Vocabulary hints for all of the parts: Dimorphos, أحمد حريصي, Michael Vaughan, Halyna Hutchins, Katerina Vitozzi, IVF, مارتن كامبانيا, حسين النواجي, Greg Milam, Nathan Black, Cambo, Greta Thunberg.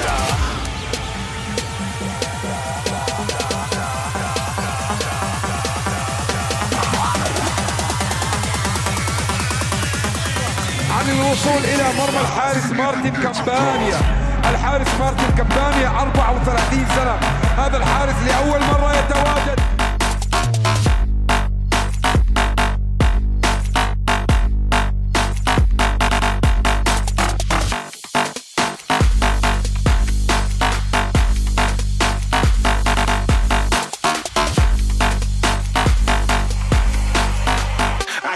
عن الوصول إلى مرمى الحارس مارتن كامبانيا. الحارس مارتن كامبانيا 34 سنة، هذا الحارس لأول مرة يتواجد. I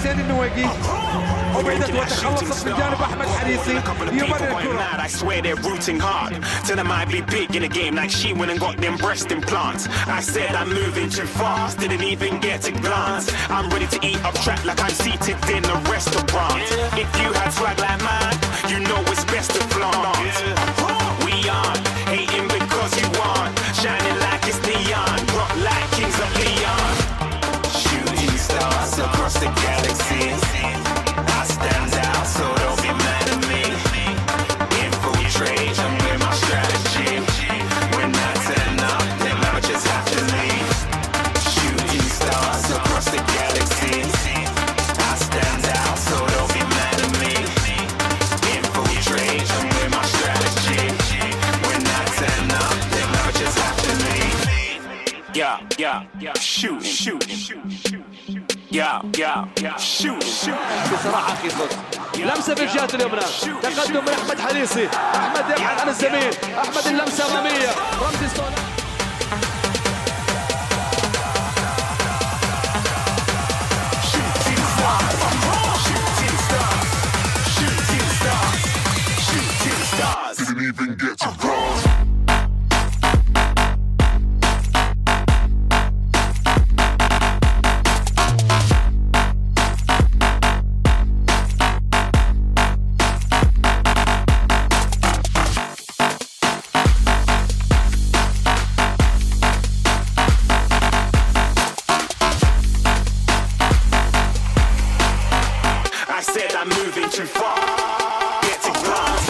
حسين النواجي وبعدت وتخلصت من جانب أحمد حريصي يمرر الكرة. I swear they're rooting hard. Tell them I'd be big in a game like she went and got them breast implants. I said I'm moving too fast, didn't even get a glance. I'm ready to eat up track like I'm seated in a restaurant. If you had swag like mine, you know it's best to flaunt. We aren't hating because you aren't shining like it's neon. Rock like kings of Leon. Shooting stars across the galaxy. Yeah, yeah, yeah, shoot, shoot, shoot, shoot, yeah, yeah, yeah, shoot, shoot. بصراحة أخي صوت لمسة في الجهة اليمنى، تقدم من أحمد حريصي. أحمد يبحث عن الزميل، أحمد اللمسة أمامية، رمزي صوت. I said I'm moving too far. Get to class.